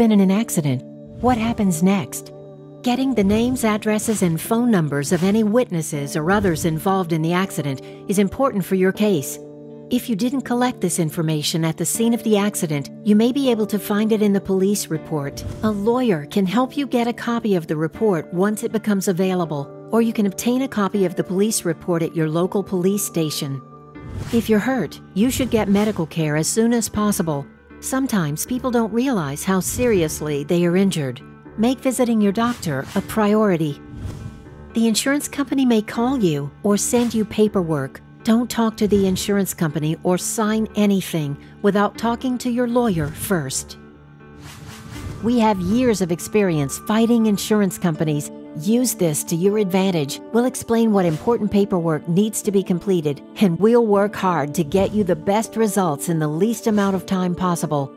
been in an accident. What happens next? Getting the names, addresses, and phone numbers of any witnesses or others involved in the accident is important for your case. If you didn't collect this information at the scene of the accident, you may be able to find it in the police report. A lawyer can help you get a copy of the report once it becomes available, or you can obtain a copy of the police report at your local police station. If you're hurt, you should get medical care as soon as possible. Sometimes people don't realize how seriously they are injured. Make visiting your doctor a priority. The insurance company may call you or send you paperwork. Don't talk to the insurance company or sign anything without talking to your lawyer first. We have years of experience fighting insurance companies. Use this to your advantage. We'll explain what important paperwork needs to be completed, and we'll work hard to get you the best results in the least amount of time possible.